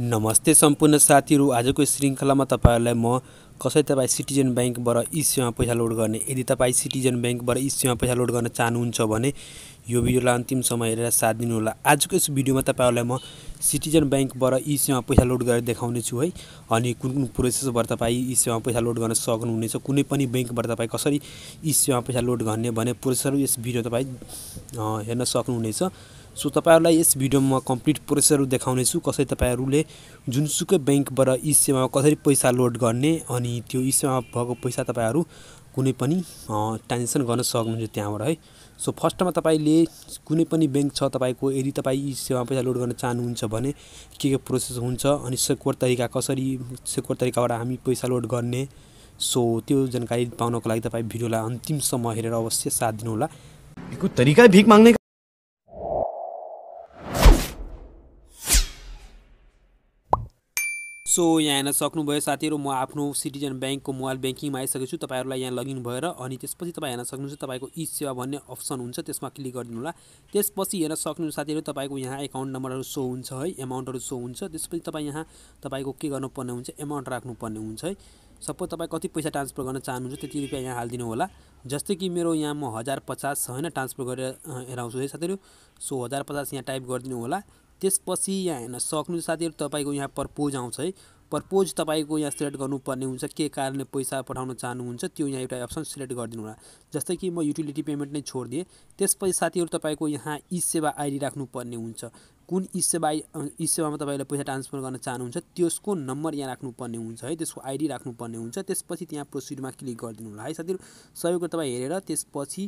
नमस्ते संपूर्ण साथीहरु, आजको श्रृंखलामा तपाईहरुलाई म कसरी तपाई सिटिजन बैंकबाट ई-सेवा पैसा लोड गर्ने, यदि तपाई सिटिजन बैंकबाट ई-सेवा पैसा लोड गर्न चाहनुहुन्छ भने यो भिडियोलाई अन्तिम समय हेरेर साथ दिनु होला। आजको यस भिडियोमा तपाईहरुलाई म सिटिजन बैंकबाट ई-सेवा पैसा लोड गरेर देखाउने छु है, अनि कुन-कुन प्रोसेसबाट तपाई ई-सेवा पैसा लोड गर्न सक्नुहुनेछ, कुनै पनि बैंकबाट तपाई कसरी ई-सेवा पैसा लोड गर्ने भन्ने प्रोसेसहरु यस भिडियो तपाई हेर्न सक्नुहुनेछ। सो तपाईहरुलाई यस भिडियोमा म कम्प्लिट प्रोसेसहरु देखाउने छु, कसरी तपाईहरुले जुनसुकै बैंकबाट ई-सेवामा कसरी पैसा लोड गर्ने अनि त्यो ई-सेवामा भएको पैसा तपाईहरु कुनै पनि ट्रान्जेक्सन गर्न सक्नुहुन्छ त्यहाँबाट है। सो फर्स्टमा तपाईले कुनै पनि बैंक छ तपाईको, यदि तपाई ई-सेवामा पैसा लोड गर्न चाहनुहुन्छ भने के प्रोसेस हुन्छ अनि सिक्योर तरिका कसरी, सिक्योर तरिकाबाट हामी पैसा लोड गर्ने, सो त्यो जानकारी पाउनको लागि तपाई भिडियोलाई अन्तिमसम्म हेरेर अवश्य साथ दिनु होला। एको तरिका भिख माग्ने सो यहाँ हेर्न सक्नुभयो साथीहरु, म आफ्नो सिटिजन बैंकको मोबाइल बैंकिङमा आइसकेछु। तपाईहरुलाई यहाँ लगइन भएर अनि त्यसपछि तपाई हेर्न सक्नुहुन्छ तपाईको ई-सेवा भन्ने अप्सन हुन्छ, त्यसमा क्लिक गरिदिनु होला। त्यसपछि हेर्न सक्नुहुन्छ साथीहरु तपाईको यहाँ एकाउन्ट नम्बरहरु शो हुन्छ है, अमाउन्टहरु शो हुन्छ। त्यसपछि तपाई यहाँ तपाईको के गर्नुपर्ने हुन्छ, अमाउन्ट राख्नुपर्ने हुन्छ है। सपोज तपाई कति पैसा ट्रान्सफर गर्न चाहनुहुन्छ त्यति रुपैयाँ यहाँ हालदिनु होला। जस्तै कि मेरो यहाँ म 1050 हैन ट्रान्सफर गरेर हेराउँछु है साथीहरु, सो 1050 यहाँ टाइप गरिदिनु होला। त्यसपछि यहाँ हेर्न सक्नुहुन्छ साथीहरु तपाईको यहाँ प्रपोज आउँछ है, प्रपोज तपाईको यहाँ सिलेक्ट गर्नुपर्ने हुन्छ, के कारणले पैसा पठाउन चाहनुहुन्छ त्यो यहाँ एउटा अप्सन सिलेक्ट गर्दिनु होला। जस्तै कि म युटिलिटी पेमेन्ट नै छोड दिए। त्यसपछि साथीहरु तपाईको यहाँ ई-सेवा आईडी राख्नुपर्ने हुन्छ, कुन ई-सेवामा तपाईले पैसा ट्रान्सफर गर्न चाहनुहुन्छ त्यसको नम्बर यहाँ राख्नुपर्ने हुन्छ है, त्यसको आईडी राख्नुपर्ने हुन्छ। त्यसपछि त्यहाँ प्रोसिडमा क्लिक गर्दिनु होला है साथीहरु, सबै कुरा तपाई हेरेर त्यसपछि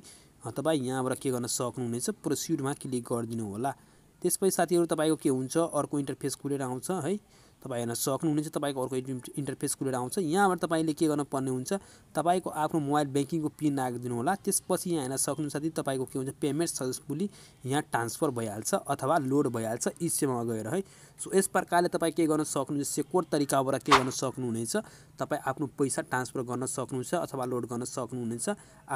तपाई यहाँबाट के गर्न सक्नुहुनेछ प्रोसिडमा क्लिक गर्दिनु होला। त्यसपछि साथीहरु तपाईको के हुन्छ, अर्को इन्टरफेस खुलेर आउँछ है, तपाई हेर्न सक्नुहुन्छ तपाईको अर्को इन्टरफेस खुलेर आउँछ। यहाँबाट तपाईले के गर्न पर्ने हुन्छ, तपाईको आफ्नो मोबाइल बैंकिङको पिन राखिदिनु होला। त्यसपछि यहाँ हेर्न सक्नुहुन्छ साथी तपाईको के हुन्छ, पेमेन्ट सक्सेसफुली यहाँ ट्रान्सफर भइहाल्छ अथवा लोड भइहाल्छ ई-सेवामा गएर है। सो यस प्रकारले तपाई के गर्न सक्नुहुन्छ, सिक्योर तरिकाबाट के गर्न सक्नुहुनेछ तपाई आफ्नो पैसा ट्रान्सफर गर्न सक्नुहुन्छ अथवा लोड गर्न सक्नुहुनेछ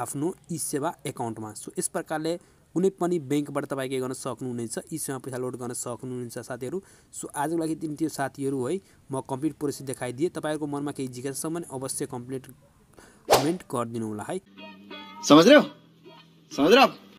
आफ्नो ई-सेवा एकाउन्टमा। सो यस प्रकारले कुनै पनि बैंकबाट तपाई के गर्न सक्नुहुनेछ, ई-सेवामा पैसा लोड गर्न सक्नुहुनेछ साथीहरु। सो आजको लागि त्यो साथीहरु है, म कम्प्लिट प्रोसेस देखाइदिए। तपाईहरुको मनमा केही जिज्ञासा छ भने अवश्य कमेन्ट गरिदिनु होला है। समझ रहे हो?